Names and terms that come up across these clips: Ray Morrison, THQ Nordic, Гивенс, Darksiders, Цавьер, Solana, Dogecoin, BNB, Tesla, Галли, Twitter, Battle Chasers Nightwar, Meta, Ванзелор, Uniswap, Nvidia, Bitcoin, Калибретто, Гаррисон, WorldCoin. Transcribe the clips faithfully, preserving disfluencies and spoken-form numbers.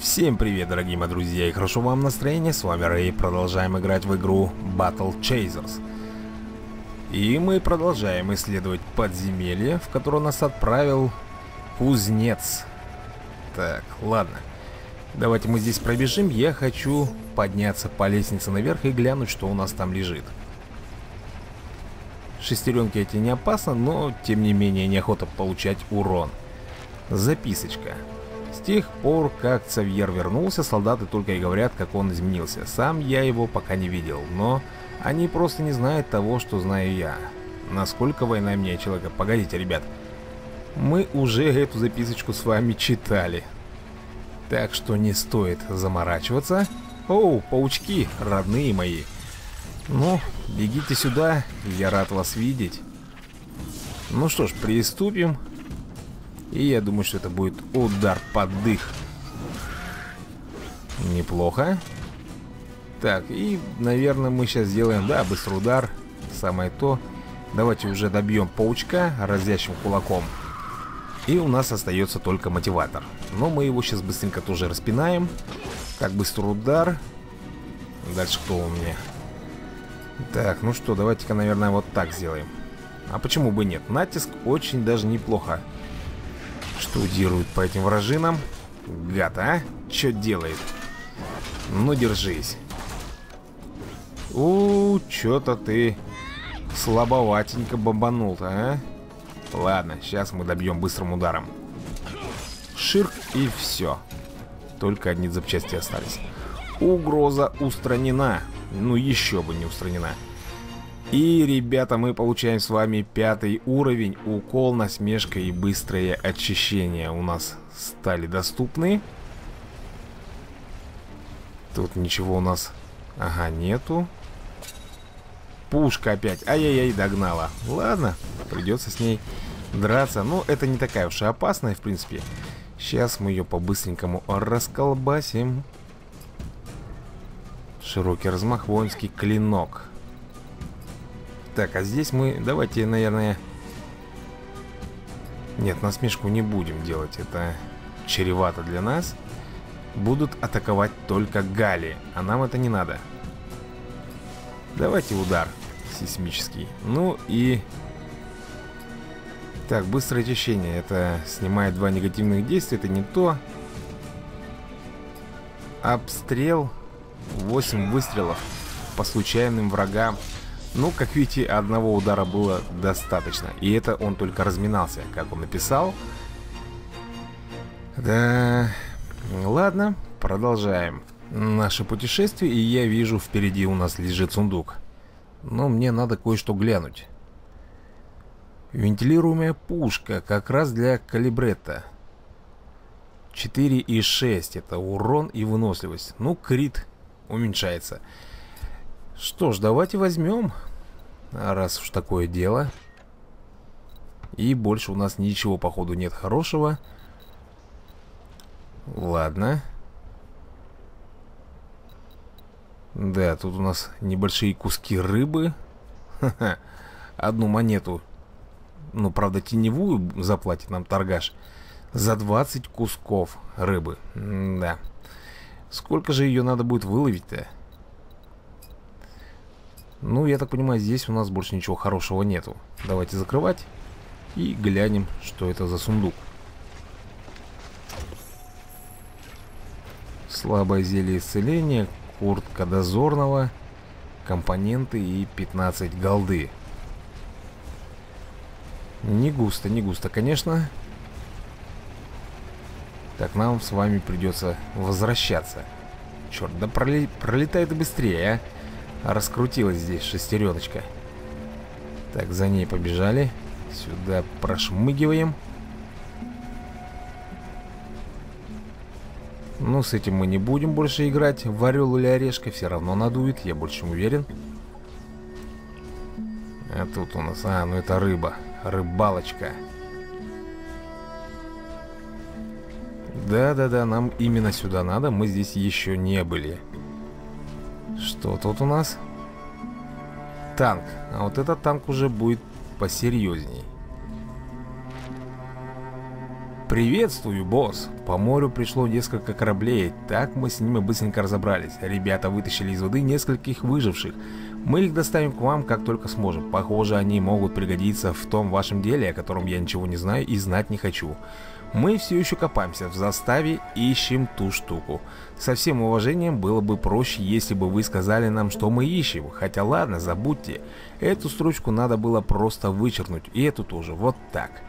Всем привет, дорогие мои друзья, и хорошо вам настроение, с вами Рэй, продолжаем играть в игру Battle Chasers. И мы продолжаем исследовать подземелье, в которое нас отправил кузнец. Так, ладно, давайте мы здесь пробежим, я хочу подняться по лестнице наверх и глянуть, что у нас там лежит. Шестеренки эти не опасно, но тем не менее неохота получать урон. Записочка. С тех пор, как Цавьер вернулся, солдаты только и говорят, как он изменился. Сам я его пока не видел, но они просто не знают того, что знаю я. Насколько война мне человека? Погодите, ребят. Мы уже эту записочку с вами читали. Так что не стоит заморачиваться. Оу, паучки, родные мои. Ну, бегите сюда, я рад вас видеть. Ну что ж, приступим. И я думаю, что это будет удар под дых. Неплохо. Так, и, наверное, мы сейчас сделаем, да, быстрый удар. Самое то. Давайте уже добьем паучка разящим кулаком. И у нас остается только мотиватор. Но мы его сейчас быстренько тоже распинаем. Так, быстрый удар. Дальше кто у меня? Так, ну что, давайте-ка, наверное, вот так сделаем. А почему бы нет? Натиск очень даже неплохо штудирует по этим вражинам. Гад, а? Чё делает? Ну, держись. У, чё-то ты слабоватенько бомбанул-то, а? Ладно, сейчас мы добьем быстрым ударом. Ширк, и все. Только одни запчасти остались. Угроза устранена. Ну, еще бы не устранена. И, ребята, мы получаем с вами пятый уровень. Укол, насмешка и быстрое очищение у нас стали доступны. Тут ничего у нас... Ага, нету. Пушка опять. Ай-яй-яй, догнала. Ладно, придется с ней драться. Но это не такая уж и опасная, в принципе. Сейчас мы ее по-быстренькому расколбасим. Широкий размах, воинский клинок. Так, а здесь мы... Давайте, наверное... Нет, насмешку не будем делать. Это чревато для нас. Будут атаковать только гали. А нам это не надо. Давайте удар сейсмический. Ну и... Так, быстрое очищение. Это снимает два негативных действия. Это не то. Обстрел... восемь выстрелов по случайным врагам. Ну, как видите, одного удара было достаточно. И это он только разминался, как он написал. Да... Ладно, продолжаем наше путешествие. И я вижу, впереди у нас лежит сундук. Но мне надо кое-что глянуть. Вентилируемая пушка, как раз для калибретта. четыре и шесть. Это урон и выносливость. Ну, крит уменьшается. Что ж, давайте возьмем, раз уж такое дело. И больше у нас ничего, походу, нет хорошего. Ладно. Да, тут у нас небольшие куски рыбы. Ха-ха. Одну монету, ну, правда, теневую заплатит нам торгаш за двадцать кусков рыбы. Да. Сколько же ее надо будет выловить-то? Ну, я так понимаю, здесь у нас больше ничего хорошего нету. Давайте закрывать и глянем, что это за сундук. Слабое зелье исцеления, куртка дозорного, компоненты и пятнадцать голды. Не густо, не густо, конечно. Так, нам с вами придется возвращаться. Черт, да проле... пролетает и быстрее, а. Раскрутилась здесь шестереночка. Так, за ней побежали. Сюда прошмыгиваем. Ну, с этим мы не будем больше играть. В орел или орешка все равно надует, я больше чем уверен. А тут у нас... А, ну это рыба. Рыбалочка. Да-да-да, нам именно сюда надо, мы здесь еще не были. Что тут у нас? Танк. А вот этот танк уже будет посерьезней. Приветствую, босс. По морю пришло несколько кораблей, так мы с ними быстренько разобрались. Ребята вытащили из воды нескольких выживших. Мы их доставим к вам, как только сможем. Похоже, они могут пригодиться в том вашем деле, о котором я ничего не знаю и знать не хочу. Мы все еще копаемся в заставе, ищем ту штуку. Со всем уважением, было бы проще, если бы вы сказали нам, что мы ищем. Хотя ладно, забудьте. Эту строчку надо было просто вычеркнуть, и эту тоже, вот так.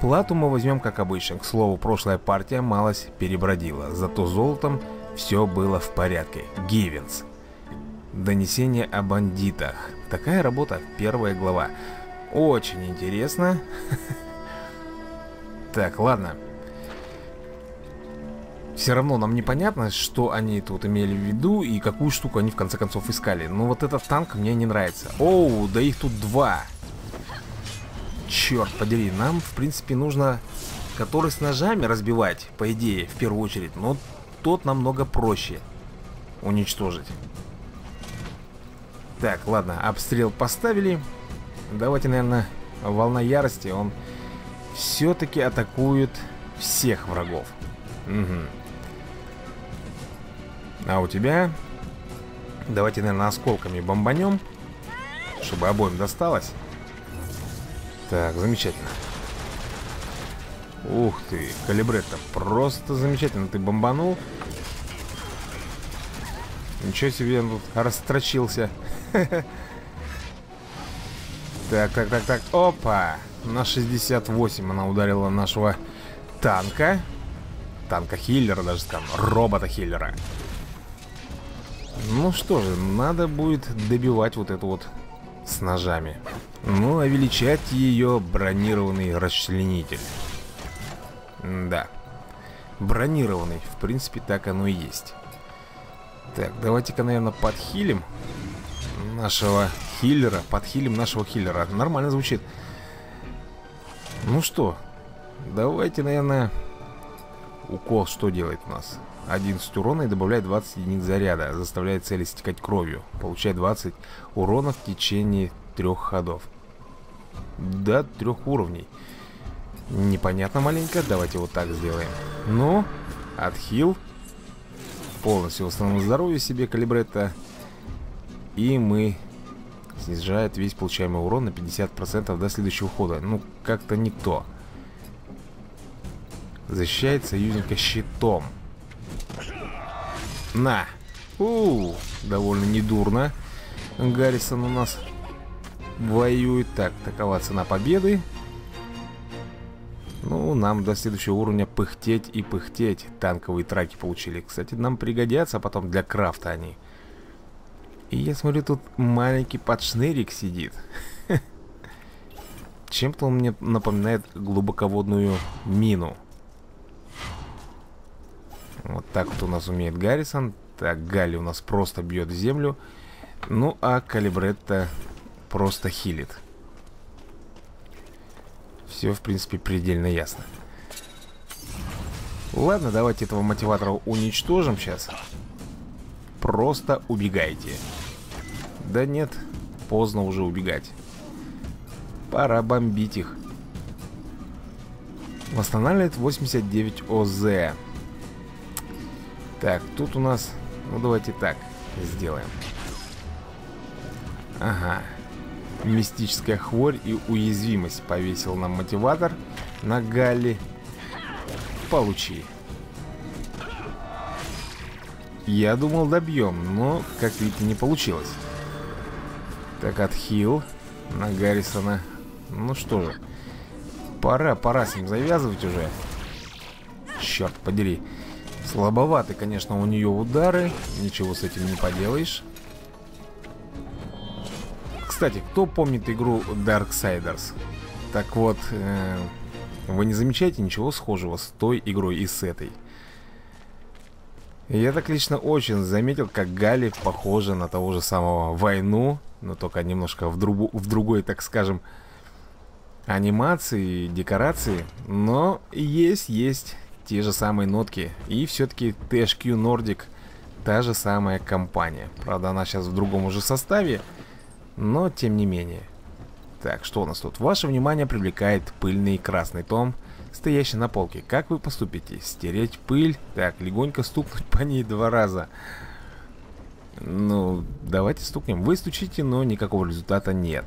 Плату мы возьмем как обычно. К слову, прошлая партия малость перебродила, зато золотом все было в порядке. Гивенс. Донесение о бандитах. Такая работа, первая глава. Очень интересно. Так, ладно. Все равно нам непонятно, что они тут имели в виду и какую штуку они в конце концов искали. Но вот этот танк мне не нравится. Оу, да их тут два. Черт подери, нам, в принципе, нужно который с ножами разбивать, по идее, в первую очередь. Но тот намного проще уничтожить. Так, ладно, обстрел поставили. Давайте, наверное, волна ярости. Он все-таки атакует всех врагов. Угу. А у тебя? Давайте, наверное, осколками бомбанем, чтобы обоим досталось. Так, замечательно. Ух ты, Калибретто, просто замечательно ты бомбанул. Ничего себе, он тут расстрочился. Так, так, так, так, опа. На шестьдесят восемь она ударила нашего танка. Танка-хиллера, даже там, робота-хиллера. Ну что же, надо будет добивать вот эту вот с ножами. Ну, а величать ее бронированный расчленитель. Да. Бронированный, в принципе, так оно и есть. Так, давайте-ка, наверное, подхилим нашего хиллера. Подхилим нашего хиллера. Нормально звучит. Ну что, давайте, наверное, укол что делает у нас? одиннадцать урона и добавляет двадцать единиц заряда. Заставляет цели стекать кровью. Получает двадцать урона в течение трех ходов. До трех уровней. Непонятно маленько. Давайте вот так сделаем. Ну, отхил. Полностью восстановим здоровье себе, Калибретто. И мы... Снижает весь получаемый урон на пятьдесят процентов до следующего хода. Ну, как-то не то. Защищает союзника щитом. На! У-у-у! Довольно недурно. Гаррисон у нас воюет. Так, такова цена победы. Ну, нам до следующего уровня пыхтеть и пыхтеть. Танковые траки получили. Кстати, нам пригодятся потом для крафта они. И я смотрю, тут маленький подшнырик сидит. Чем-то он мне напоминает глубоководную мину. Вот так вот у нас умеет Гаррисон. Так, Галли у нас просто бьет в землю. Ну, а Калибретто просто хилит. Все, в принципе, предельно ясно. Ладно, давайте этого мотиватора уничтожим сейчас. Просто убегайте. Да нет, поздно уже убегать. Пора бомбить их. Восстанавливает восемьдесят девять ОЗ. Так, тут у нас... Ну, давайте так сделаем. Ага. Мистическая хворь и уязвимость. Повесил нам мотиватор на Галли. Получи. Я думал, добьем, но, как видите, не получилось. Так, отхил на Гаррисона. Ну что же, пора, пора с ним завязывать уже. Черт подери. Слабоваты, конечно, у нее удары. Ничего с этим не поделаешь. Кстати, кто помнит игру Darksiders? Так вот, э, вы не замечаете ничего схожего с той игрой и с этой. Я так лично очень заметил, как Галли похожа на того же самого Войну, но только немножко в, другу, в другой, так скажем, анимации, декорации. Но есть, есть те же самые нотки. И все-таки ти эйч кью Nordic та же самая компания. Правда, она сейчас в другом уже составе, но тем не менее. Так, что у нас тут? Ваше внимание привлекает пыльный красный том стоящий на полке. Как вы поступите? Стереть пыль? Так, легонько стукнуть по ней два раза. Ну, давайте стукнем. Вы стучите, но никакого результата нет.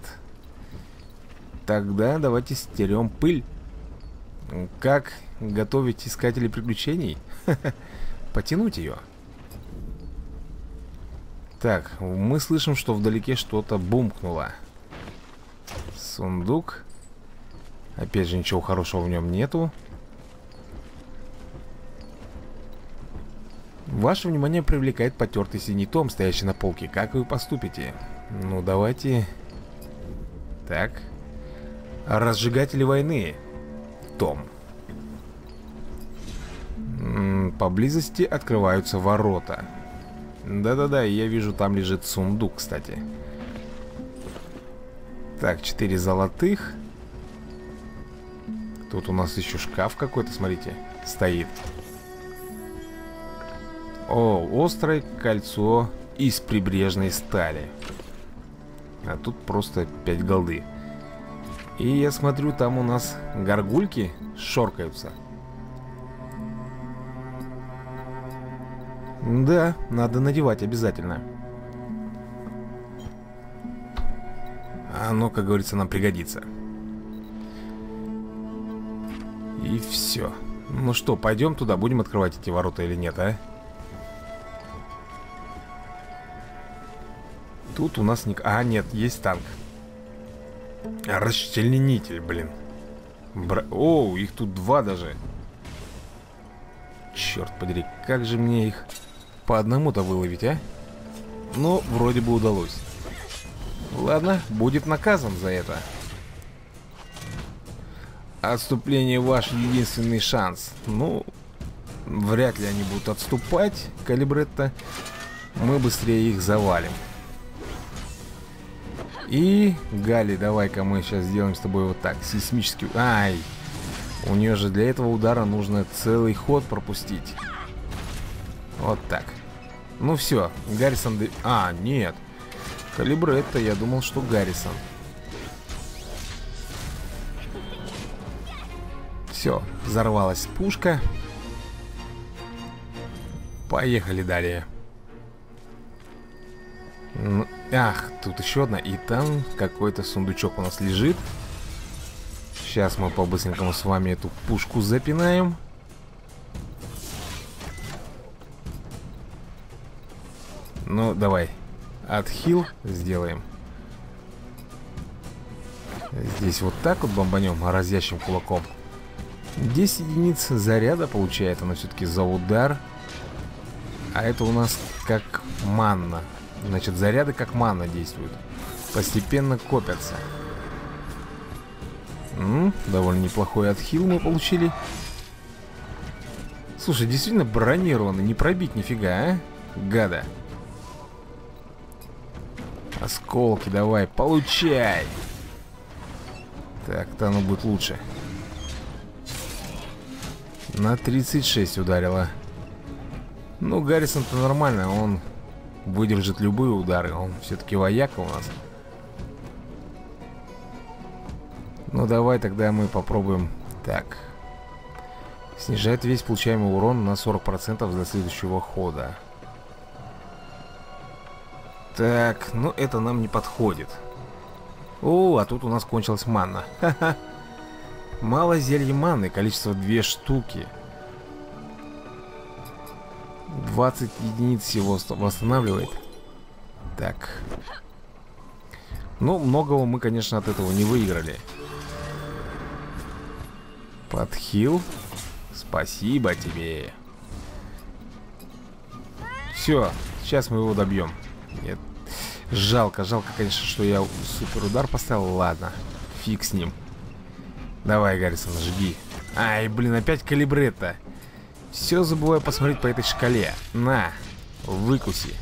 Тогда давайте стерем пыль. Как готовить искателей приключений? Потянуть ее. Так, мы слышим, что вдалеке что-то бумкнуло. Сундук. Опять же, ничего хорошего в нем нету. Ваше внимание привлекает потертый синий том, стоящий на полке. Как вы поступите? Ну, давайте... Так. Разжигатели войны. Том. М-м, поблизости открываются ворота. Да-да-да, я вижу, там лежит сундук, кстати. Так, четыре золотых. Тут у нас еще шкаф какой-то, смотрите, стоит. О, острое кольцо из прибрежной стали. А тут просто пять голды. И я смотрю, там у нас горгульки шоркаются. Да, надо надевать обязательно. Оно, как говорится, нам пригодится. И все. Ну что, пойдем туда, будем открывать эти ворота или нет, а? Тут у нас ник... А, нет, есть танк. Расчленитель, блин. Бра... О, их тут два даже. Черт подери, как же мне их по одному-то выловить, а? Но вроде бы удалось. Ладно, будет наказан за это. Отступление — ваш единственный шанс. Ну, вряд ли они будут отступать, Калибретто. Мы быстрее их завалим. И, Гали, давай-ка мы сейчас сделаем с тобой вот так. Сейсмический... Ай! У нее же для этого удара нужно целый ход пропустить. Вот так. Ну все, Гаррисон... Де... А, нет. Калибретто, я думал, что Гаррисон. Все, взорвалась пушка. Поехали далее. Ну, ах, тут еще одна. И там какой-то сундучок у нас лежит. Сейчас мы по-быстренькому с вами эту пушку запинаем. Ну, давай. Отхил сделаем. Здесь вот так вот бомбанем разящим кулаком. десять единиц заряда получает она все-таки за удар. А это у нас как манна. Значит, заряды как манна действуют. Постепенно копятся. М-м, довольно неплохой отхил мы получили. Слушай, действительно бронированы. Не пробить нифига, а? Гада. Осколки давай, получай. Так-то оно будет лучше. На тридцать шесть ударила. Ну, Гаррисон-то нормально, он выдержит любые удары. Он все-таки вояка у нас. Ну, давай тогда мы попробуем. Так. Снижает весь получаемый урон на сорок процентов до следующего хода. Так, ну это нам не подходит. О, а тут у нас кончилась манна. Ха-ха. Мало зелья маны, количество две штуки. двадцать единиц его восстанавливает. Так. Ну, многого мы, конечно, от этого не выиграли. Подхил. Спасибо тебе. Все, сейчас мы его добьем. Нет. Жалко, жалко, конечно, что я супер удар поставил. Ладно, фиг с ним. Давай, Гаррисон, жги. Ай, блин, опять Калибретто. Все забываю посмотреть по этой шкале. На, выкуси.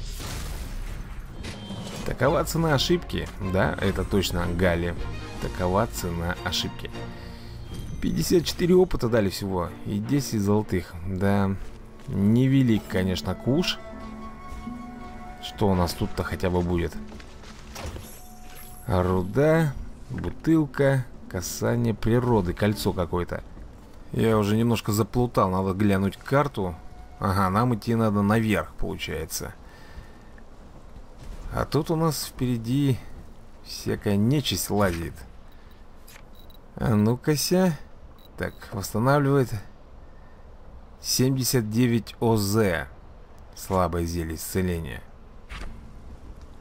Такова цена ошибки. Да, это точно, Гали. Такова цена ошибки. пятьдесят четыре опыта дали всего. И десять золотых. Да, невелик, конечно, куш. Что у нас тут-то хотя бы будет? Руда, бутылка, касание природы, кольцо какое-то. Я уже немножко заплутал, надо глянуть карту. Ага, нам идти надо наверх, получается. А тут у нас впереди всякая нечисть лазит. А ну-кася. Так, восстанавливает семьдесят девять ОЗ. Слабое зелье исцеления.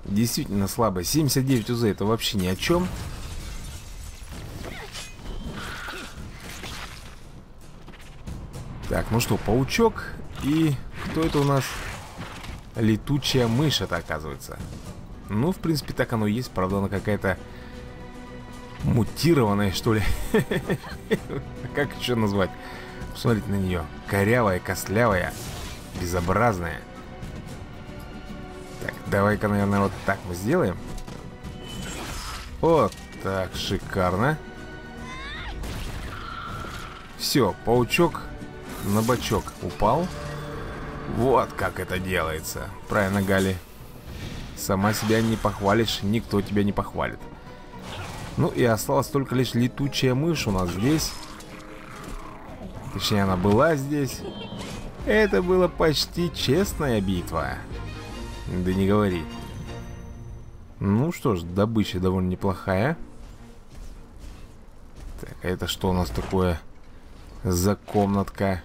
Действительно слабое. семьдесят девять ОЗ это вообще ни о чем. Так, ну что, паучок. И кто это у нас? Летучая мышь, это оказывается. Ну, в принципе, так оно и есть. Правда, она какая-то мутированная, что ли. Как еще назвать? Посмотрите на нее. Корявая, костлявая, безобразная. Так, давай-ка, наверное, вот так мы сделаем. Вот так, шикарно. Все, паучок на бочок упал. Вот как это делается. Правильно, Гали. Сама себя не похвалишь, никто тебя не похвалит. Ну и осталась только лишь летучая мышь у нас здесь. Точнее, она была здесь. Это была почти честная битва. Да не говори. Ну что ж, добыча довольно неплохая. Так, а это что у нас такое за комнатка?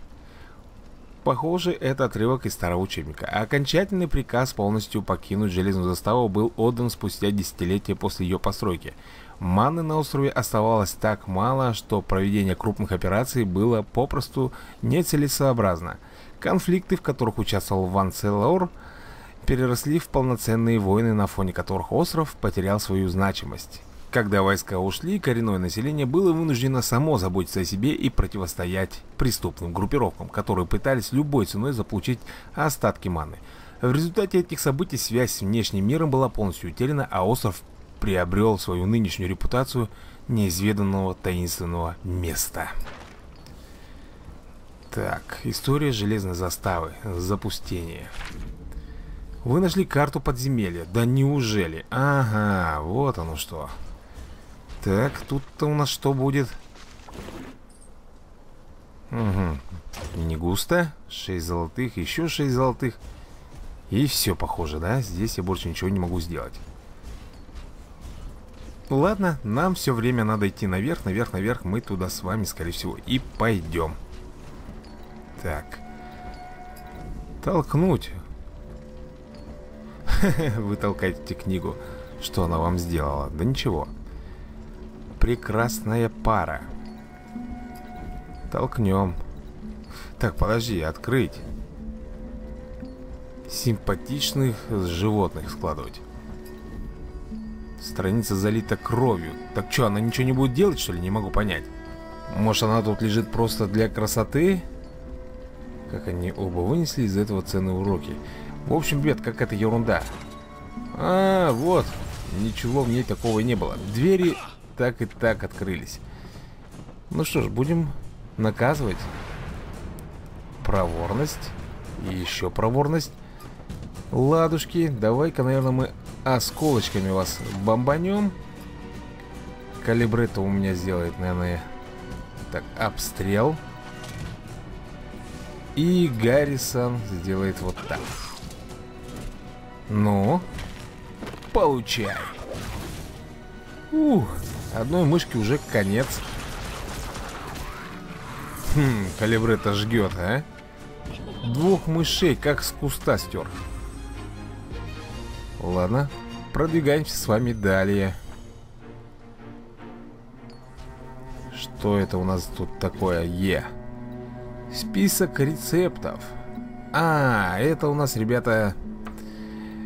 Похоже, это отрывок из старого учебника. Окончательный приказ полностью покинуть железную заставу был отдан спустя десятилетия после ее постройки. Маны на острове оставалось так мало, что проведение крупных операций было попросту нецелесообразно. Конфликты, в которых участвовал Ванзелор, переросли в полноценные войны, на фоне которых остров потерял свою значимость. Когда войска ушли, коренное население было вынуждено само заботиться о себе и противостоять преступным группировкам, которые пытались любой ценой заполучить остатки маны. В результате этих событий связь с внешним миром была полностью утеряна, а остров приобрел свою нынешнюю репутацию неизведанного таинственного места. Так, история железной заставы. Запустение. Вы нашли карту подземелья. Да неужели? Ага, вот оно что. Так, тут-то у нас что будет? Угу. Не густо. шесть золотых, еще шесть золотых. И все, похоже, да? Здесь я больше ничего не могу сделать. Ладно, нам все время надо идти наверх, наверх, наверх. Мы туда с вами, скорее всего, и пойдем. Так. Толкнуть. Вы толкаете книгу. Что она вам сделала? Да ничего. Прекрасная пара. Толкнем. Так, подожди, открыть. Симпатичных животных складывать. Страница залита кровью. Так что, она ничего не будет делать, что ли? Не могу понять. Может, она тут лежит просто для красоты? Как они оба вынесли из этого ценные уроки. В общем, бед, какая-то ерунда. А, вот. Ничего в ней такого не было. Двери... так и так открылись. Ну что ж, будем наказывать. Проворность. И еще проворность. Ладушки. Давай-ка, наверное, мы осколочками вас бомбанем. Калибретто у меня сделает, наверное. Так, обстрел. И Гаррисон сделает вот так. Ну. Получай. Ух. Одной мышки уже конец. Хм, Калибретто жгет, а? Двух мышей как с куста стер. Ладно, продвигаемся с вами далее. Что это у нас тут такое? Е. Список рецептов. А, это у нас, ребята...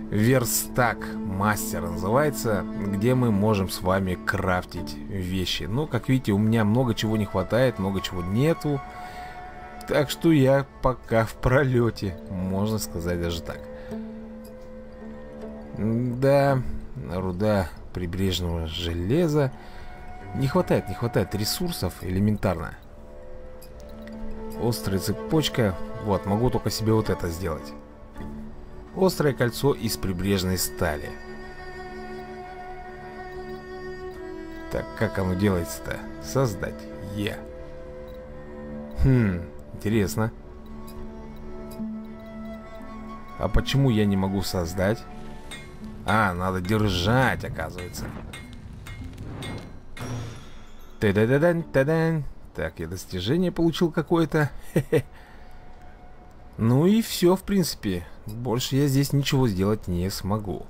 верстак мастер называется, где мы можем с вами крафтить вещи. Но, как видите, у меня много чего не хватает, много чего нету. Так что я пока в пролете, можно сказать даже так. Да, руда прибрежного железа. Не хватает, не хватает ресурсов элементарно. Острая цепочка. Вот, могу только себе вот это сделать. Острое кольцо из прибрежной стали. Так, как оно делается-то? Создать. Е. Хм, интересно. А почему я не могу создать? А, надо держать, оказывается. Та-да-да-дан, та-дан. Так, я достижение получил какое-то. Ну и все, в принципе. Больше я здесь ничего сделать не смогу.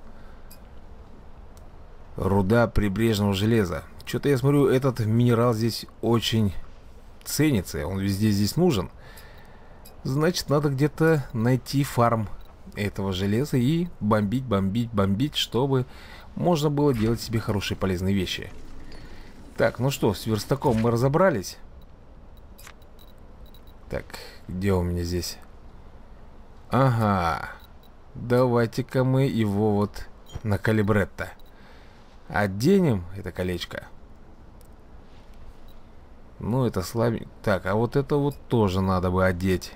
Руда прибрежного железа. Что-то я смотрю, этот минерал здесь очень ценится. Он везде здесь нужен. Значит, надо где-то найти фарм этого железа и бомбить, бомбить, бомбить, чтобы можно было делать себе хорошие полезные вещи. Так, ну что, с верстаком мы разобрались. Так, где у меня здесь? Ага. Давайте-ка мы его вот на калибретто оденем, это колечко. Ну, это слабенько. Так, а вот это вот тоже надо бы одеть.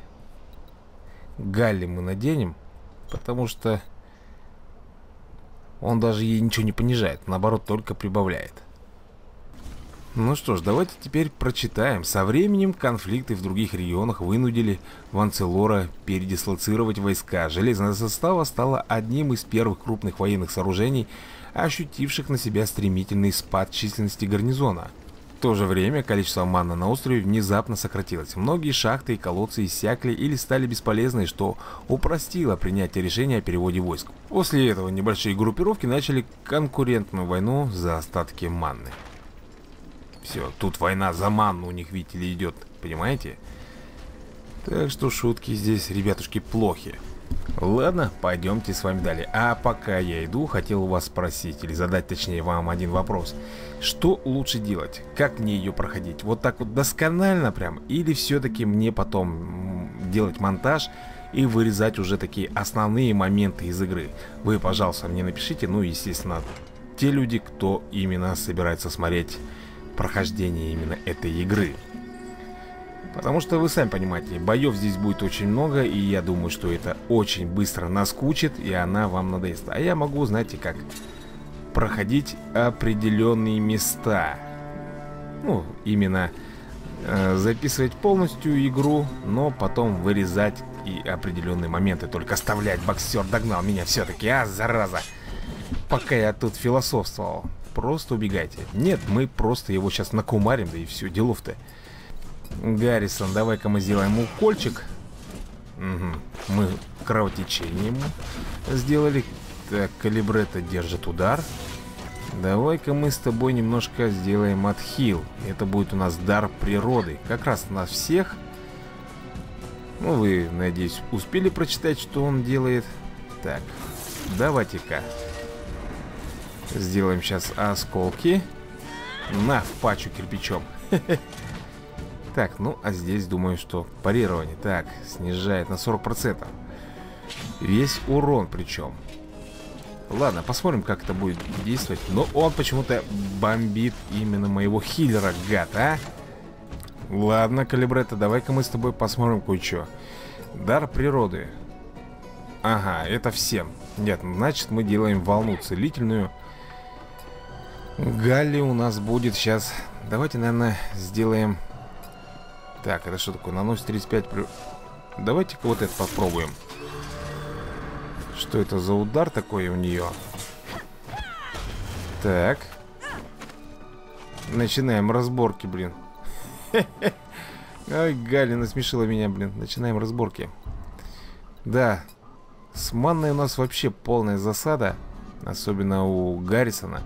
Галли мы наденем, потому что он даже ей ничего не понижает, наоборот, только прибавляет. Ну что ж, давайте теперь прочитаем. Со временем конфликты в других регионах вынудили Ванзелора передислоцировать войска. Железная застава стала одним из первых крупных военных сооружений, ощутивших на себя стремительный спад численности гарнизона. В то же время количество манны на острове внезапно сократилось. Многие шахты и колодцы иссякли или стали бесполезны, что упростило принятие решения о переводе войск. После этого небольшие группировки начали конкурентную войну за остатки манны. Все, тут война за манну у них, видите ли, идет, понимаете? Так что шутки здесь, ребятушки, плохи. Ладно, пойдемте с вами далее. А пока я иду, хотел у вас спросить, или задать, точнее, вам один вопрос. Что лучше делать? Как мне ее проходить? Вот так вот досконально прям? Или все-таки мне потом делать монтаж и вырезать уже такие основные моменты из игры? Вы, пожалуйста, мне напишите. Ну, естественно, те люди, кто именно собирается смотреть прохождение именно этой игры. Потому что вы сами понимаете, боев здесь будет очень много, и я думаю, что это очень быстро наскучит, и она вам надоест. А я могу, знаете как, проходить определенные места. Ну, именно э, записывать полностью игру, но потом вырезать и определенные моменты. Только оставлять, боксер догнал меня все-таки, а, зараза! Пока я тут философствовал. Просто убегайте. Нет, мы просто его сейчас накумарим, да и все, делов-то. Гаррисон, давай-ка мы сделаем укольчик. Угу. Мы кровотечением сделали. Так, калибретто держит удар. Давай-ка мы с тобой немножко сделаем отхил. Это будет у нас дар природы. Как раз на всех. Ну, вы, надеюсь, успели прочитать, что он делает. Так, давайте-ка сделаем сейчас осколки. На, в пачу кирпичом. Так, ну а здесь думаю, что парирование. Так, снижает на сорок процентов. Весь урон причем. Ладно, посмотрим, как это будет действовать. Но он почему-то бомбит именно моего хиллера, гад, а? Ладно, калибретто, давай-ка мы с тобой посмотрим кое-что. Дар природы. Ага, это всем. Нет, значит мы делаем волну целительную. Галли у нас будет сейчас. Давайте, наверное, сделаем. Так, это что такое? Наносит тридцать пять... Давайте-ка вот это попробуем. Что это за удар такой у нее? Так. Начинаем разборки, блин. Ой, Галя насмешила меня, блин. Начинаем разборки. Да. С манной у нас вообще полная засада. Особенно у Гаррисона.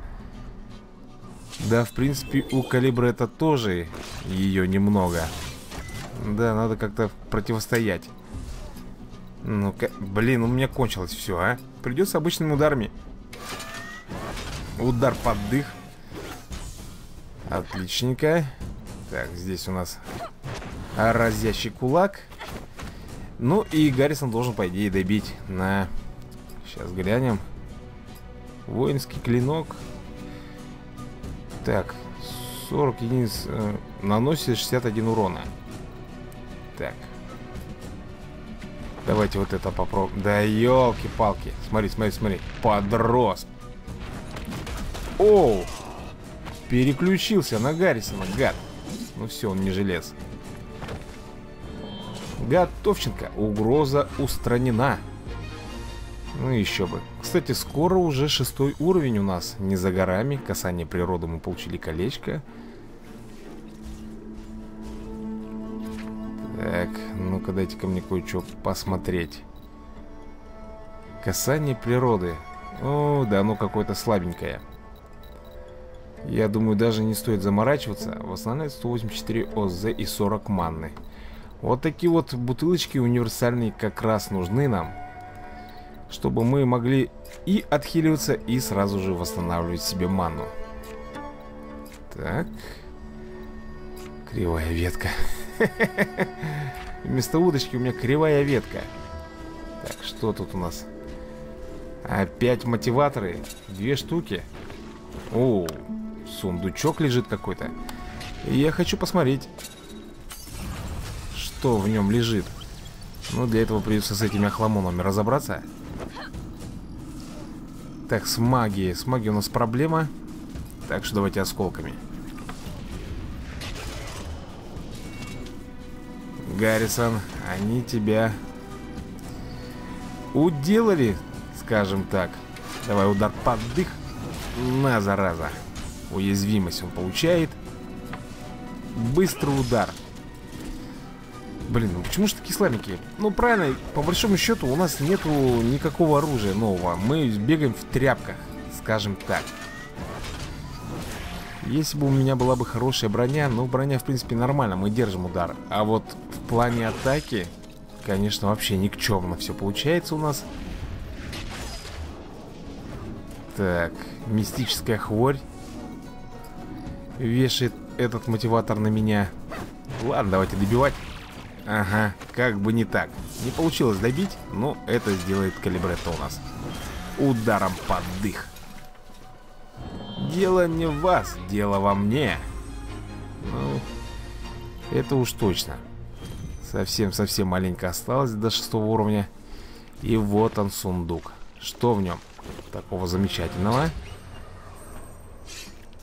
Да, в принципе, у Калибретто тоже ее немного. Да, надо как-то противостоять. Ну-ка, блин, у меня кончилось все, а? Придется обычными ударами. Удар под дых. Отличненько. Так, здесь у нас разящий кулак. Ну и Гаррисон должен, по идее, добить на... Сейчас глянем. Воинский клинок. Так, сорок единиц э, наносит шестьдесят один урона. Так, давайте вот это попробуем. Да елки-палки. Смотри, смотри, смотри. Подрос. Оу. Переключился на Гаррисона, гад. Ну все, он не желез. Готовченко, угроза устранена. Ну еще бы. Кстати, скоро уже шестой уровень у нас. Не за горами. Касание природы, мы получили колечко. Так, ну-ка дайте-ка мне кое-что посмотреть. Касание природы. О, да оно какое-то слабенькое. Я думаю, даже не стоит заморачиваться. Восстанавливает сто восемьдесят четыре ОЗ и сорок манны. Вот такие вот бутылочки универсальные как раз нужны нам, чтобы мы могли и отхиливаться, и сразу же восстанавливать себе манну. Так. Кривая ветка. Вместо удочки у меня кривая ветка. Так, что тут у нас? Опять мотиваторы. Две штуки. О, сундучок лежит какой-то. Я хочу посмотреть, что в нем лежит. Ну, для этого придется с этими охламонами разобраться. Так, с магией. С магией у нас проблема. Так что давайте осколками. Гаррисон, они тебя уделали, скажем так. Давай удар под дых. На, зараза. Уязвимость он получает. Быстрый удар. Блин, ну почему же такие слабенькие? Ну правильно, по большому счету у нас нету никакого оружия нового. Мы бегаем в тряпках, скажем так. Если бы у меня была бы хорошая броня, ну броня в принципе нормально, мы держим удар. А вот в плане атаки, конечно, вообще никчемно все получается у нас. Так, мистическая хворь вешает этот мотиватор на меня. Ладно, давайте добивать. Ага, как бы не так. Не получилось добить, но это сделает Калибретто у нас. Ударом под дых. Дело не в вас, дело во мне. Ну, это уж точно. Совсем-совсем маленько осталось до шестого уровня. И вот он, сундук. Что в нем такого замечательного?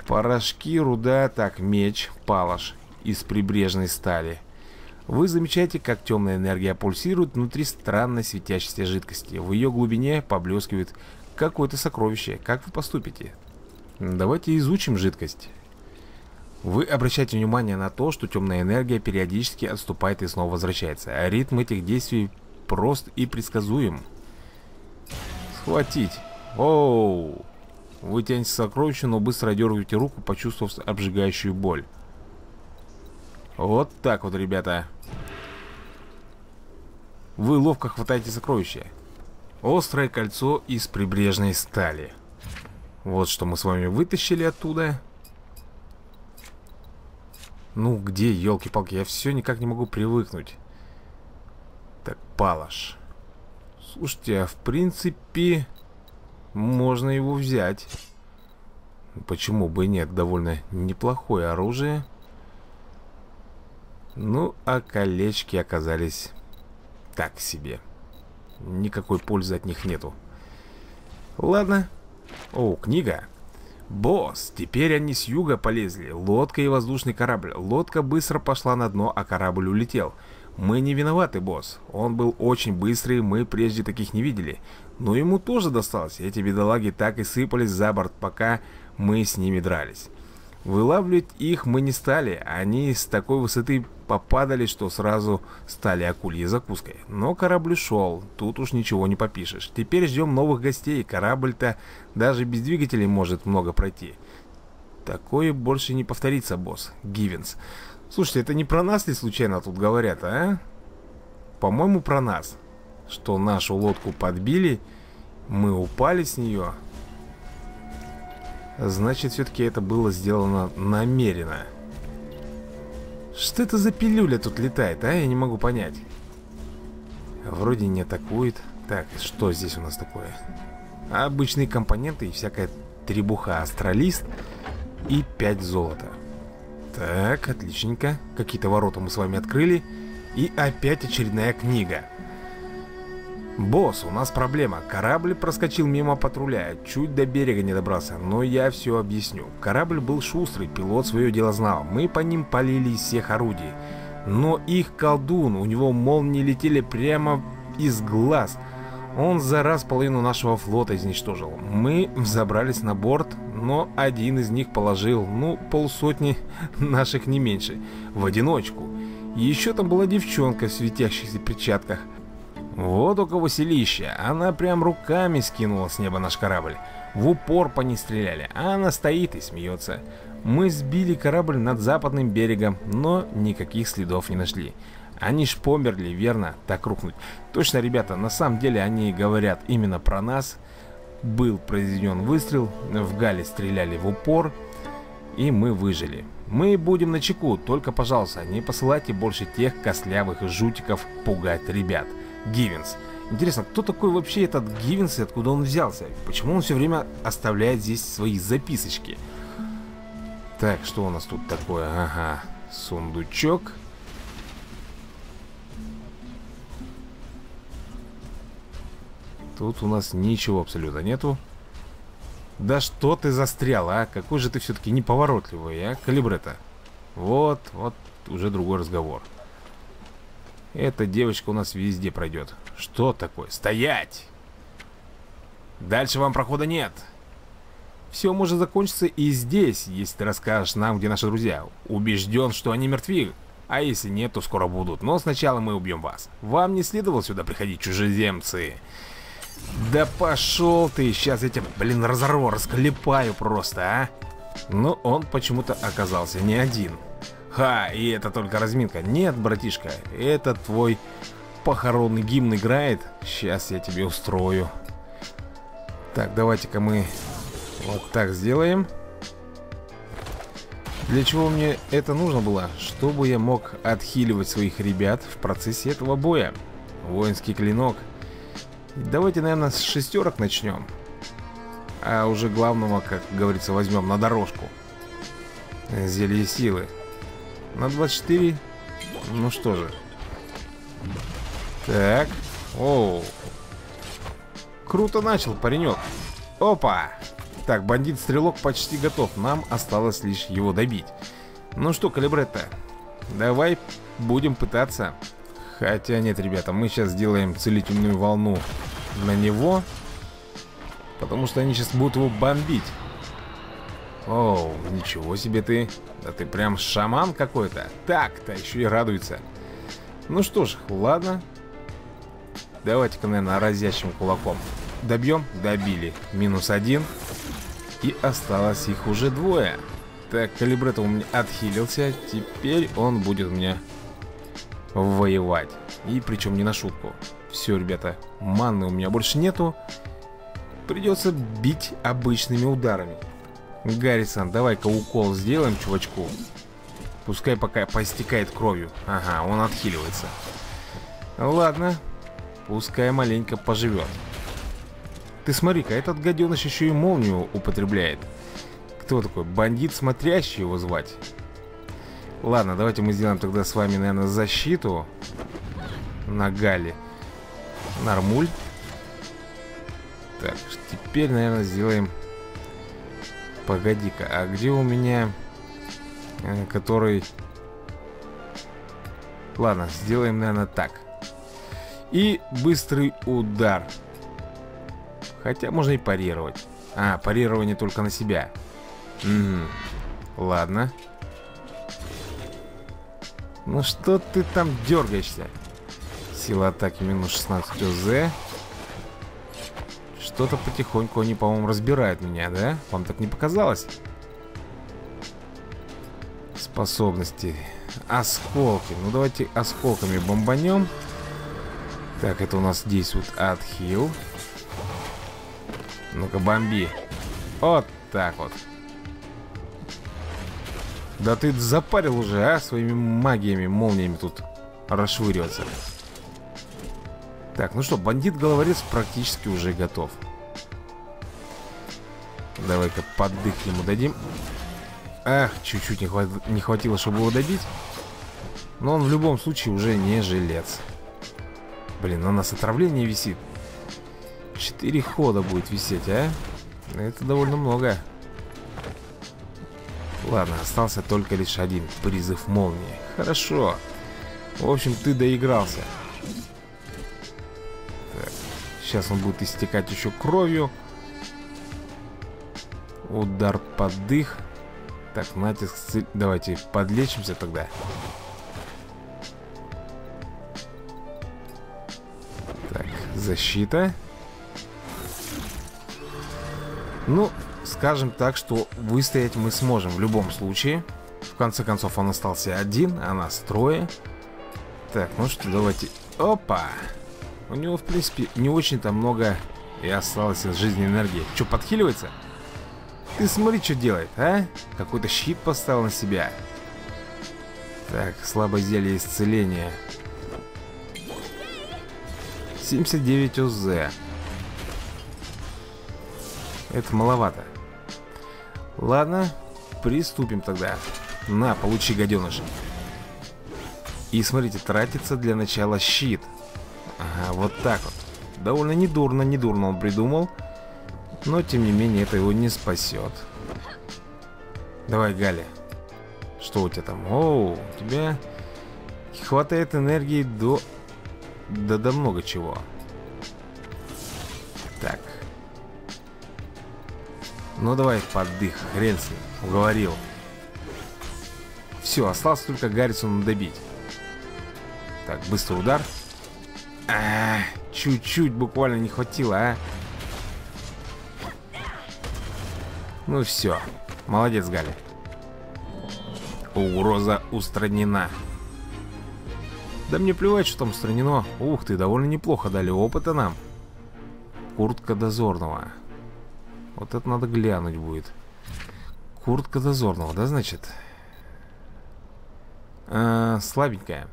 Порошки, руда, так, меч, палаш из прибрежной стали. Вы замечаете, как темная энергия пульсирует внутри странной светящейся жидкости. В ее глубине поблескивает какое-то сокровище. Как вы поступите? Давайте изучим жидкость. Вы обращаете внимание на то, что темная энергия периодически отступает и снова возвращается. А ритм этих действий прост и предсказуем. Схватить. Оу. Вы тянете сокровище, но быстро дергаете руку, почувствовав обжигающую боль. Вот так вот, ребята. Вы ловко хватаете сокровище. Острое кольцо из прибрежной стали. Вот что мы с вами вытащили оттуда. Ну где, елки-палки, я все никак не могу привыкнуть. Так, палаш. Слушайте, а в принципе можно его взять. Почему бы и нет, довольно неплохое оружие. Ну, а колечки оказались так себе. Никакой пользы от них нету. Ладно. О, книга. Босс, теперь они с юга полезли. Лодка и воздушный корабль. Лодка быстро пошла на дно, а корабль улетел. Мы не виноваты, босс. Он был очень быстрый, мы прежде таких не видели. Но ему тоже досталось. Эти бедолаги так и сыпались за борт, пока мы с ними дрались. Вылавливать их мы не стали, они с такой высоты попадали, что сразу стали акульей закуской. Но корабль шел, тут уж ничего не попишешь. Теперь ждем новых гостей, корабль-то даже без двигателей может много пройти. Такое больше не повторится, босс. Гивенс. Слушайте, это не про нас ли случайно тут говорят, а? По-моему, про нас. Что нашу лодку подбили, мы упали с нее... Значит, все-таки это было сделано намеренно. Что это за пилюля тут летает, а? Я не могу понять. Вроде не атакует. Так, что здесь у нас такое? Обычные компоненты и всякая требуха. Астралист и пять золота. Так, отличненько. Какие-то ворота мы с вами открыли. И опять очередная книга. Босс, у нас проблема. Корабль проскочил мимо патруля, чуть до берега не добрался, но я все объясню. Корабль был шустрый, пилот свое дело знал. Мы по ним полили из всех орудий. Но их колдун, у него молнии летели прямо из глаз. Он за раз половину нашего флота изничтожил. Мы взобрались на борт, но один из них положил, ну, полсотни наших не меньше, в одиночку. Еще там была девчонка в светящихся перчатках. Вот у кого селище, она прям руками скинула с неба наш корабль. В упор по ней стреляли, а она стоит и смеется. Мы сбили корабль над западным берегом, но никаких следов не нашли. Они ж померли, верно, так рухнуть. Точно, ребята, на самом деле они говорят именно про нас. Был произведен выстрел, в гале стреляли в упор, и мы выжили. Мы будем начеку, только, пожалуйста, не посылайте больше тех костлявых жутиков пугать ребят. Гивенс. Интересно, кто такой вообще этот Гивенс и откуда он взялся? Почему он все время оставляет здесь свои записочки? Так, что у нас тут такое? Ага, сундучок. Тут у нас ничего абсолютно нету. Да что ты застрял, а? Какой же ты все-таки неповоротливый, а, Калибретто? Вот, вот уже другой разговор. Эта девочка у нас везде пройдет. Что такое? Стоять! Дальше вам прохода нет. Все может закончиться и здесь, если ты расскажешь нам, где наши друзья. Убежден, что они мертвы. А если нет, то скоро будут. Но сначала мы убьем вас. Вам не следовало сюда приходить, чужеземцы. Да пошел ты, сейчас я тебя, блин, разорву, расклепаю просто, а. Но он почему-то оказался не один. Ха, и это только разминка. Нет, братишка, это твой похоронный гимн играет. Сейчас я тебе устрою. Так, давайте-ка мы вот так сделаем. Для чего мне это нужно было? Чтобы я мог отхиливать своих ребят в процессе этого боя. Воинский клинок. Давайте, наверное, с шестерок начнем. А уже главного, как говорится, возьмем на дорожку. Зелье силы. На двадцать четыре. Ну что же. Так. Оу. Круто начал, паренек. Опа. Так, бандит-стрелок почти готов. Нам осталось лишь его добить. Ну что, Калибретто, давай будем пытаться. Хотя нет, ребята, мы сейчас сделаем целительную волну на него, потому что они сейчас будут его бомбить. Оу, ничего себе ты. Да ты прям шаман какой-то. Так-то еще и радуется. Ну что ж, ладно. Давайте-ка, наверное, разящим кулаком. Добьем? Добили. Минус один. И осталось их уже двое. Так, Калибретто у меня отхилился. Теперь он будет у меня... воевать. И причем не на шутку. Все, ребята, маны у меня больше нету. Придется бить обычными ударами. Гаррисон, давай-ка укол сделаем чувачку. Пускай пока поистекает кровью. Ага, он отхиливается. Ладно. Пускай маленько поживет. Ты смотри-ка, этот гаденыш еще и молнию употребляет. Кто такой? Бандит смотрящий его звать? Ладно, давайте мы сделаем тогда с вами, наверное, защиту на гале. Нормуль. Так, теперь, наверное, сделаем... Погоди-ка, а где у меня... Который... Ладно, сделаем, наверное, так. И быстрый удар. Хотя можно и парировать. А, парирование только на себя. Угу. Ладно. Ну что ты там дергаешься? Сила атаки минус шестнадцать ОЗ. Что-то потихоньку они, по-моему, разбирают меня, да? Вам так не показалось? Способности. Осколки. Ну давайте осколками бомбанем. Так, это у нас здесь вот отхил. Ну-ка, бомби. Вот так вот. Да ты запарил уже, а, своими магиями, молниями тут расшвыриваться. Так, ну что, бандит-головорез практически уже готов. Давай-ка поддых ему дадим. Ах, чуть-чуть не, хват... не хватило, чтобы его добить. Но он в любом случае уже не жилец. Блин, на нас отравление висит. Четыре хода будет висеть, а? Это довольно много. Ладно, остался только лишь один призыв молнии. Хорошо. В общем, ты доигрался. Так. Сейчас он будет истекать еще кровью. Удар под дых. Так, натиск. Давайте подлечимся тогда. Так, защита. Ну, скажем так, что выстоять мы сможем в любом случае. В конце концов, он остался один, а нас трое. Так, ну что, давайте... Опа! У него, в принципе, не очень-то много и осталось из жизни энергии. Че, подхиливается? Ты смотри, что делает, а? Какой-то щит поставил на себя. Так, слабое зелье исцеления. семьдесят девять ОЗ. Это маловато. Ладно, приступим тогда. На, получи, гаденыш. И смотрите, тратится для начала щит. Ага, вот так вот. Довольно недурно, недурно он придумал. Но, тем не менее, это его не спасет. Давай, Галя. Что у тебя там? Оу, у тебя хватает энергии до... Да, до много чего. Так. Ну, давай, поддых. Хрен с ним. Уговорил. Все, осталось только Гаррисона добить. Так, быстрый удар. А-а-а, чуть-чуть буквально не хватило, а? Ну все, молодец, Галя. Угроза устранена. Да мне плевать, что там устранено. Ух ты, довольно неплохо дали опыта нам. Куртка дозорного. Вот это надо глянуть будет. Куртка дозорного, да, значит? А, слабенькая.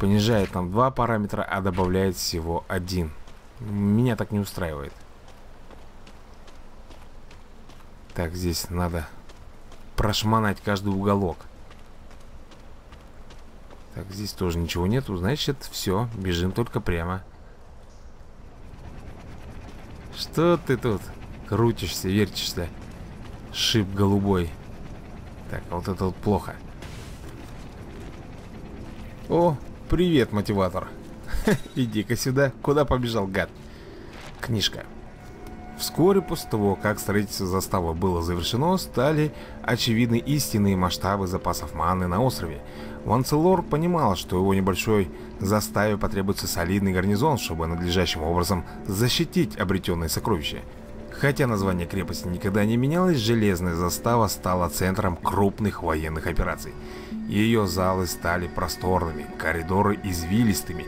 Понижает нам два параметра, а добавляет всего один. Меня так не устраивает. Так, здесь надо прошмонать каждый уголок. Так, здесь тоже ничего нету. Значит, все, бежим только прямо. Что ты тут крутишься, вертишься? Шип голубой. Так, а вот это вот плохо. О, привет, мотиватор. Иди-ка сюда. Куда побежал, гад? Книжка. Вскоре после того, как строительство заставы было завершено, стали очевидны истинные масштабы запасов маны на острове. Ванзелор понимал, что его небольшой заставе потребуется солидный гарнизон, чтобы надлежащим образом защитить обретенные сокровища. Хотя название крепости никогда не менялось, железная застава стала центром крупных военных операций. Ее залы стали просторными, коридоры извилистыми,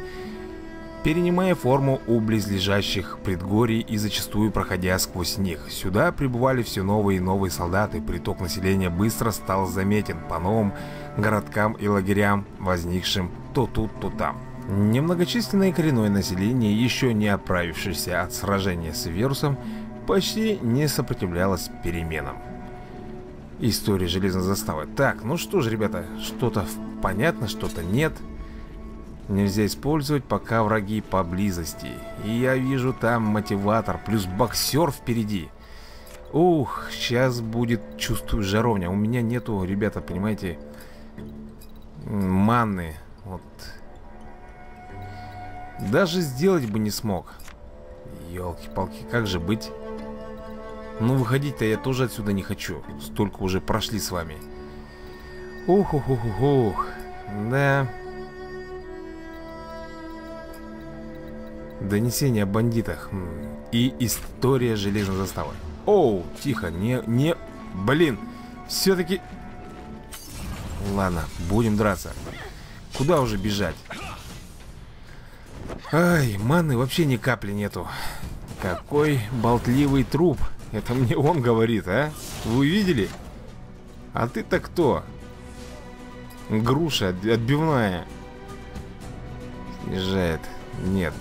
перенимая форму у близлежащих предгорий и зачастую проходя сквозь них. Сюда прибывали все новые и новые солдаты, приток населения быстро стал заметен по новым городкам и лагерям, возникшим то тут, то там. Немногочисленное коренное население, еще не оправившееся от сражения с вирусом, почти не сопротивлялось переменам. История железной заставы. Так, ну что ж, ребята, что-то понятно, что-то нет. Нельзя использовать, пока враги поблизости. И я вижу там мотиватор, плюс боксер впереди. Ух, сейчас будет, чувствую, жаровня. У меня нету, ребята, понимаете, маны. Вот. Даже сделать бы не смог. Ёлки-палки, как же быть? Ну, выходить-то я тоже отсюда не хочу. Столько уже прошли с вами. Ух, ух, ух, ух. Да... Донесение о бандитах и история железной заставы. Оу, тихо, не, не, блин, все-таки. Ладно, будем драться. Куда уже бежать? Ай, маны вообще ни капли нету. Какой болтливый труп. Это мне он говорит, а? Вы видели? А ты-то кто? Груша отбивная. Снижает, нет.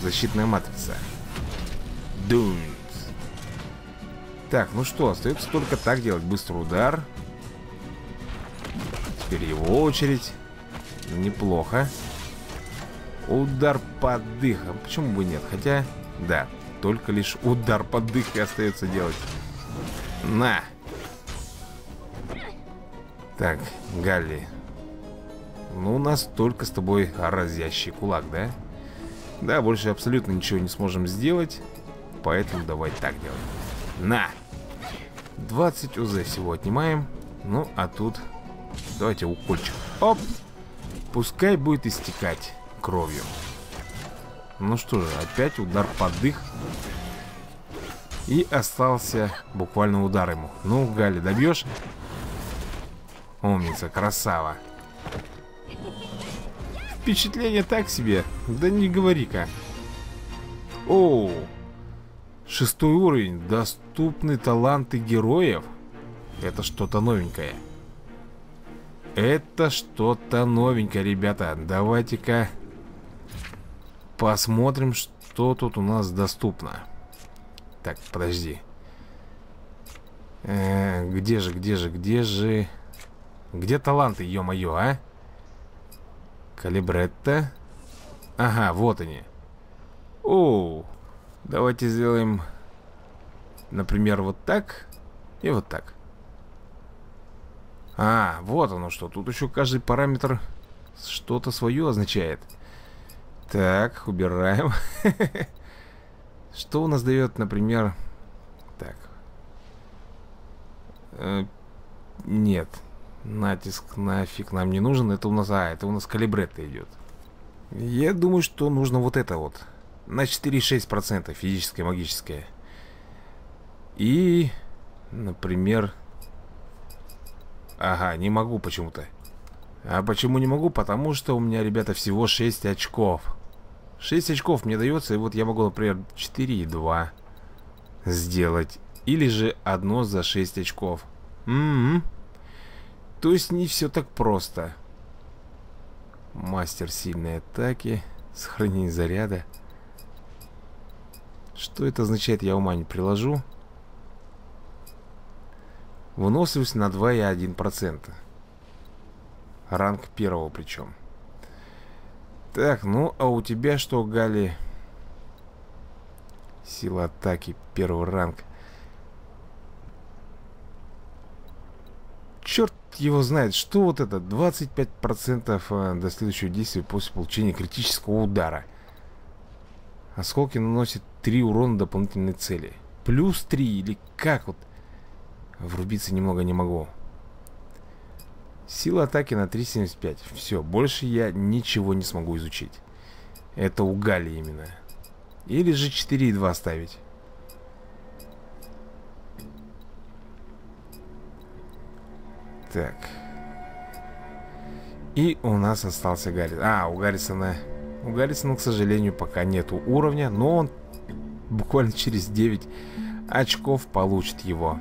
Защитная матрица. Дунц. Так, ну что, остается только так делать. Быстрый удар. Теперь его очередь. Неплохо. Удар под дыхом. Почему бы нет? Хотя, да, только лишь удар под дых и остается делать. На. Так, Галли. Ну, у нас только с тобой разящий кулак, да? Да, больше абсолютно ничего не сможем сделать. Поэтому давай так делаем. На! двадцать УЗ всего отнимаем. Ну, а тут... Давайте укольчик. Оп! Пускай будет истекать кровью. Ну что же, опять удар под дых. И остался буквально удар ему. Ну, Гали, добьешь? Умница, красава. Впечатление так себе. Да не говори-ка. Оу. Шестой уровень. Доступны таланты героев. Это что-то новенькое. Это что-то новенькое, ребята. Давайте-ка посмотрим, что тут у нас доступно. Так, подожди. Э-э, где же, где же, где же... Где таланты, ё-моё, а? Калибретто. Ага, вот они. Оу. Давайте сделаем, например, вот так. И вот так. А, вот оно что. Тут еще каждый параметр что-то свое означает. Так, убираем. Что у нас дает, например... Так. Нет. Натиск нафиг нам не нужен. Это у нас... А, это у нас калибретто идет. Я думаю, что нужно вот это вот. На четыре и шесть десятых процента физическое, магическое. И, например... Ага, не могу почему-то. А почему не могу? Потому что у меня, ребята, всего шесть очков. шесть очков мне дается. И вот я могу, например, четыре и два сделать. Или же одно за шесть очков. М-м-м. То есть не все так просто. Мастер сильной атаки. Сохранение заряда. Что это означает, я ума не приложу. Выносливость на два и одна десятая процента. Ранг первого причем. Так, ну а у тебя что, Гали? Сила атаки, первый ранг. Черт его знает, что вот это. двадцать пять процентов до следующего действия после получения критического удара. Осколки наносят три урона дополнительной цели. Плюс три или как вот? Врубиться немного не могу. Сила атаки на три и семьдесят пять. Все, больше я ничего не смогу изучить. Это у Гали именно. Или же четыре и два ставить. Так. И у нас остался Гарри. А, у Гаррисона... У Гаррисона, к сожалению, пока нету уровня. Но он буквально через девять очков получит его.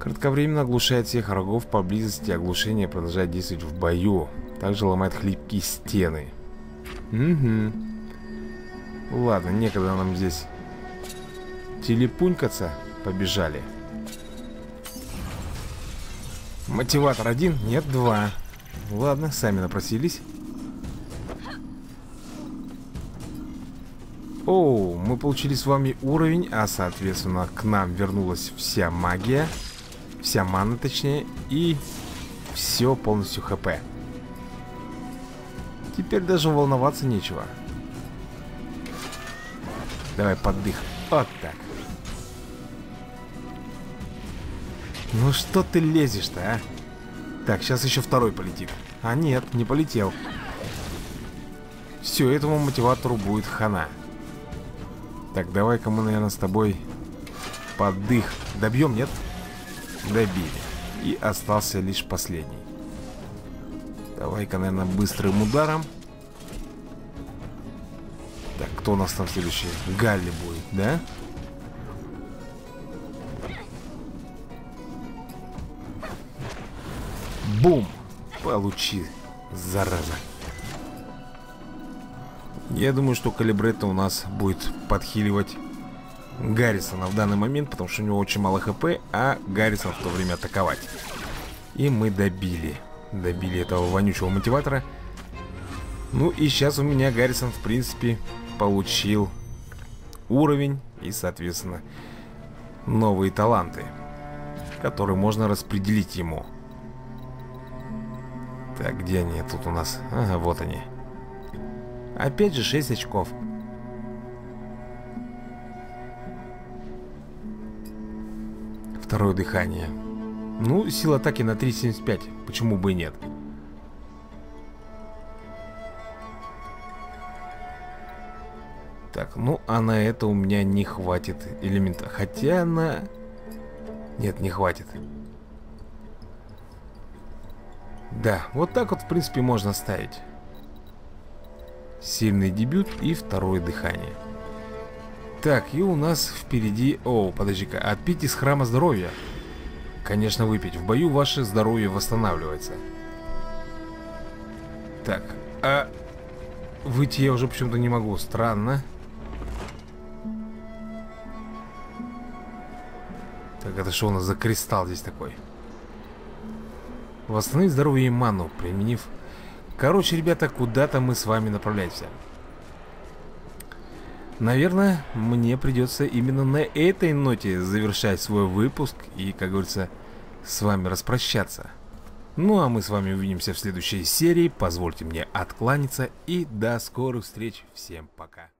Кратковременно оглушает всех врагов поблизости. Оглушение продолжает действовать в бою. Также ломает хлипкие стены. Угу. Ладно, некогда нам здесь телепунькаться. Побежали. Мотиватор один, нет, два. Ладно, сами напросились. Оу, мы получили с вами уровень, а соответственно к нам вернулась вся магия. Вся мана, точнее. И все полностью ХП. Теперь даже волноваться нечего. Давай поддых. Вот так. Ну что ты лезешь-то, а? Так, сейчас еще второй полетит. А нет, не полетел. Все, этому мотиватору будет хана. Так, давай-ка мы, наверное, с тобой поддых. Добьем, нет? Добили. И остался лишь последний. Давай-ка, наверное, быстрым ударом. Так, кто у нас там следующий? Галли будет, да? Бум! Получи, зараза. Я думаю, что калибретто у нас будет подхиливать Гаррисона в данный момент, потому что у него очень мало ХП, а Гаррисон в то время атаковать. И мы добили. Добили этого вонючего мотиватора. Ну и сейчас у меня Гаррисон, в принципе, получил уровень и, соответственно, новые таланты, которые можно распределить ему. Так, где они тут у нас? Ага, вот они. Опять же шесть очков. Второе дыхание. Ну, сила атаки на три семьдесят пять. Почему бы и нет? Так, ну, а на это у меня не хватит элемента. Хотя на... Нет, не хватит. Да, вот так вот, в принципе, можно ставить. Сильный дебют и второе дыхание. Так, и у нас впереди... О, подожди-ка, отпить из храма здоровья. Конечно, выпить. В бою ваше здоровье восстанавливается. Так, а... Выйти я уже почему-то не могу. Странно. Так, это что у нас за кристалл здесь такой? Восстановить здоровье и ману, применив... Короче, ребята, куда-то мы с вами направляемся. Наверное, мне придется именно на этой ноте завершать свой выпуск и, как говорится, с вами распрощаться. Ну, а мы с вами увидимся в следующей серии. Позвольте мне откланяться и до скорых встреч. Всем пока.